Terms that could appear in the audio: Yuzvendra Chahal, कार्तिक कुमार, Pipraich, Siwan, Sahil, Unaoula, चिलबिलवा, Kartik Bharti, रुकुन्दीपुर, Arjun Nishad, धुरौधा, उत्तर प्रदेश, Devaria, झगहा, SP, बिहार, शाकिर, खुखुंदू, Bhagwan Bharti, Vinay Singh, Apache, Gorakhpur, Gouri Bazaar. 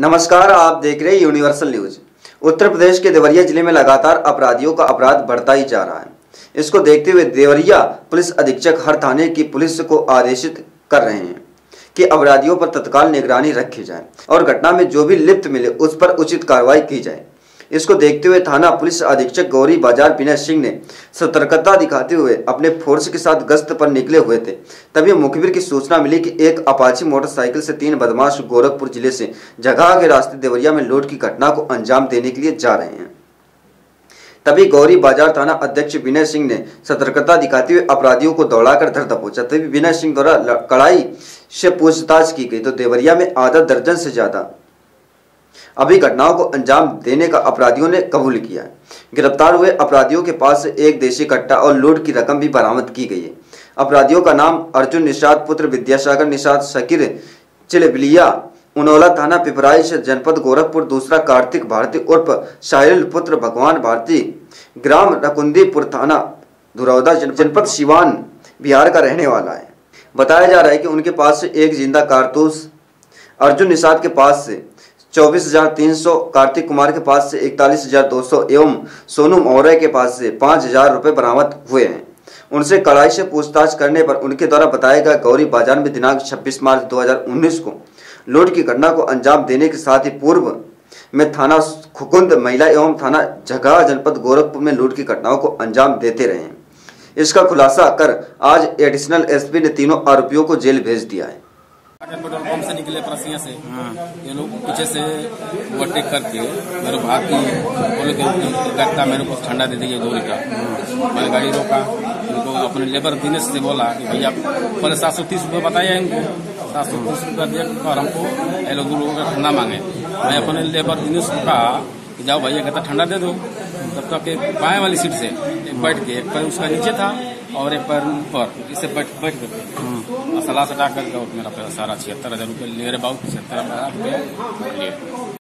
नमस्कार, आप देख रहे हैं यूनिवर्सल न्यूज। उत्तर प्रदेश के देवरिया जिले में लगातार अपराधियों का अपराध बढ़ता ही जा रहा है। इसको देखते हुए देवरिया पुलिस अधीक्षक हर थाने की पुलिस को आदेशित कर रहे हैं कि अपराधियों पर तत्काल निगरानी रखी जाए और घटना में जो भी लिप्त मिले उस पर उचित कार्रवाई की जाए। इसको देखते हुए थाना पुलिस अधीक्षक गौरी बाजार विनय सिंह ने सतर्कता दिखाते हुए अपने फोर्स के साथ गश्त पर निकले हुए थे। तभी मुखबिर की सूचना मिली कि एक अपाची मोटरसाइकिल से तीन बदमाश गोरखपुर जिले से जगह के रास्ते देवरिया में लूट की घटना को अंजाम देने के लिए जा रहे हैं। तभी गौरी बाजार थाना अध्यक्ष विनय सिंह ने सतर्कता दिखाते हुए अपराधियों को दौड़ाकर धर दबोचा। तभी विनय सिंह द्वारा कड़ाई से पूछताछ की गई तो देवरिया में आधा दर्जन से ज्यादा अभी घटनाओं को अंजाम देने का अपराधियों ने कबूल किया है। गिरफ्तार हुए अपराधियों के पास से एक देशी कट्टा और लूट की रकम भी बरामद की गई है। अपराधियों का नाम अर्जुन निषाद पुत्र विद्यासागर निषाद शकीर चिलिबिलिवा उनौला थाना पिपराइच जनपद गोरखपुर, दूसरा कार्तिक भारती उर्फ साहिल पुत्र भगवान भारती, ग्राम रकुंदीपुर थाना धुरौदा जनपद सिवान बिहार का रहने वाला है। बताया जा रहा है कि उनके पास से एक जिंदा कारतूस, अर्जुन निषाद के पास से 24,300, कार्तिक कुमार के पास से 41,200 एवं सोनू मौर्य के पास से 5,000 रुपये बरामद हुए हैं। उनसे कड़ाई से पूछताछ करने पर उनके द्वारा बताया गया गौरी बाजार में दिनांक 26 मार्च 2019 को लूट की घटना को अंजाम देने के साथ ही पूर्व में थाना खुकुंद महिला एवं थाना झगहा जनपद गोरखपुर में लूट की घटनाओं को अंजाम देते रहे हैं। इसका खुलासा कर आज एडिशनल SP ने तीनों आरोपियों को जेल भेज दिया है। पेट्रोल पंप से निकले परसिया से ये लोग पीछे से ओवरटेक करके मेरे भाग दिए। बोले लगता मेरे को ठंडा दे दिया गोली का। मैंने गाड़ी रोका, उनको अपने लेबर दिनेश से बोला कि भैया मैंने 730 रुपये बताया इनको, 730 रुपया दिया और हमको ये लोग ठंडा मांगे। मैं अपने लेबर दिनेश को कहा कि जाओ भैया, कहता ठंडा दे दो। तब तक एक बाएँ वाली सीट से एक बैठ के, एक पैर उसका नीचे था और एक पैर ऊपर, इसे बैठ करके सलाह सटा करके मेरा पैसा सारा 76,000 रुपये ले रहे बाबू, 76,000 रुपये।